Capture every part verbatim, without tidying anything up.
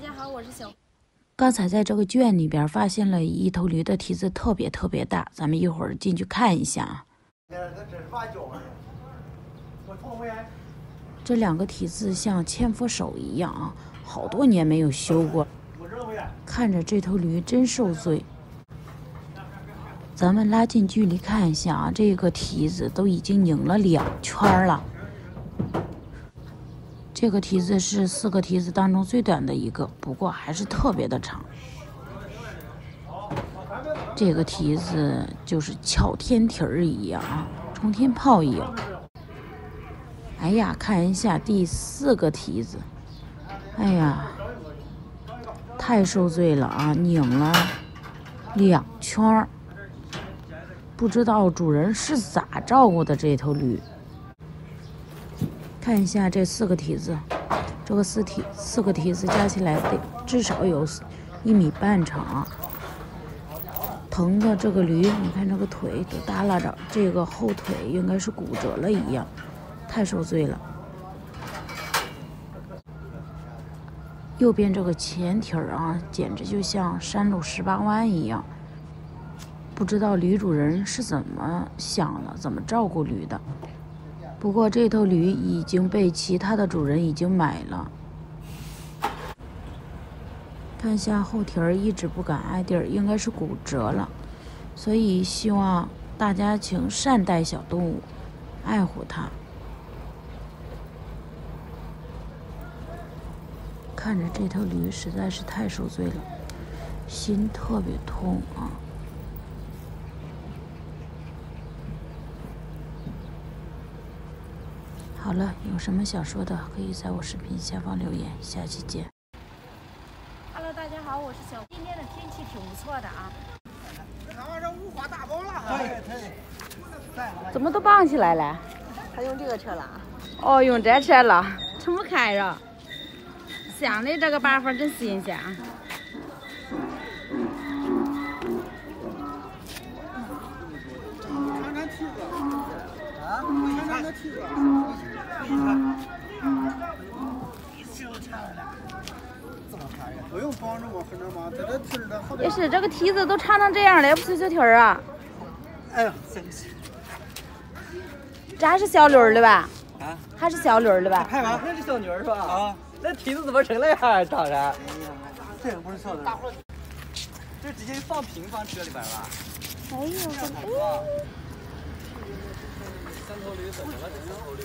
大家好，我是小。刚才在这个圈里边发现了一头驴的蹄子特别特别大，咱们一会儿进去看一下啊。这两个蹄子像千佛手一样啊，好多年没有修过。看着这头驴真受罪。咱们拉近距离看一下啊，这个蹄子都已经拧了两圈了。 这个蹄子是四个蹄子当中最短的一个，不过还是特别的长。这个蹄子就是翘天蹄儿一样啊，冲天炮一样。哎呀，看一下第四个蹄子，哎呀，太受罪了啊，拧了两圈儿，不知道主人是咋照顾的这头驴。 看一下这四个蹄子，这个四蹄四个蹄子加起来得至少有一米半长，疼的这个驴，你看这个腿都耷拉着，这个后腿应该是骨折了一样，太受罪了。右边这个前蹄儿啊，简直就像山路十八弯一样，不知道驴主人是怎么想的，怎么照顾驴的。 不过这头驴已经被其他的主人已经买了。看一下后蹄儿一直不敢挨地儿，应该是骨折了。所以希望大家请善待小动物，爱护它。看着这头驴实在是太受罪了，心特别痛啊。 好了，有什么想说的，可以在我视频下方留言，下期见。Hello， 大家好，我是小。今天的天气挺不错的啊。这好像是五花大绑了哈。怎么都绑起来了？他用这个车了啊？哦，用这车了，撑不开了。想的这个办法真新鲜啊。 也是这个蹄子都长成这样了，也不吹吹蹄儿啊！哎呦，真是！这还是小驴儿的吧？啊，还是小驴儿的吧？拍完还是小驴儿是吧？啊，那蹄子怎么成那样？长着？哎呀，这也不是小驴儿，这直接放平放车里边吧？哎呦，我。 三头驴怎么了？这三头驴，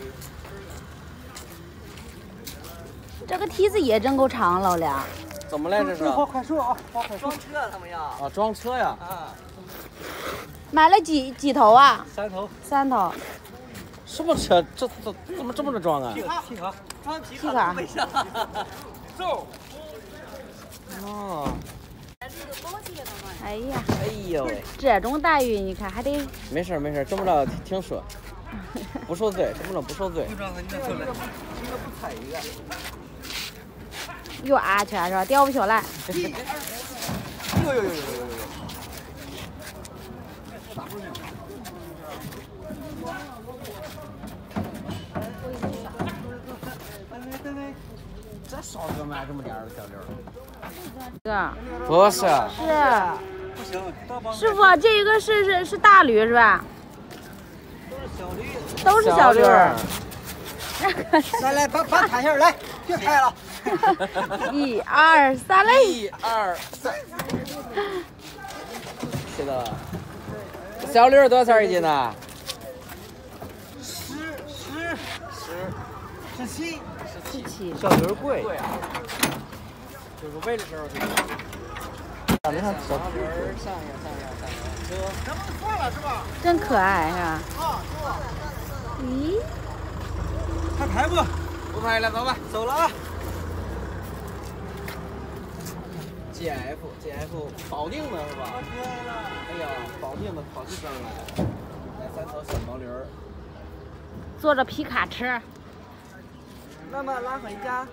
这个蹄子也真够长了了。怎么了这是？好快说啊！装车他们要啊，装车呀！啊，买了几几头啊？三头。三头。什么车？这这怎么这么着装啊？皮卡，皮卡，装皮卡。皮卡。走。哦。哎呀。哎呦喂！这种待遇你看还得。没事没事，这么着听说。 不受罪，这么着不受罪。又安全是吧？掉不下来。呦呦呦呦呦！这烧哥买这么点儿小溜儿？是。不是。是。不行。师傅，这个是是是大驴是吧？ 都是小驴儿，来来，把把摊下来，别拍了。一二三嘞！一二三，知道了。小驴儿多少钱一斤呢？十十十十七十七。小驴儿贵，就是喂的时候就。你看小驴儿上呀上呀上呀。 咱们算了是吧？真可爱是吧？啊，对。咦？还拍不？不拍了，走吧，走了啊。G F G F 保定的是吧？哎呀，保定的跑地方来了，来三头小毛驴儿，坐着皮卡车，慢慢拉回家。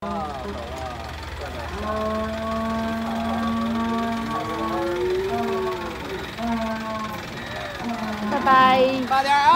啊，走了，再走。 拜拜，慢点啊！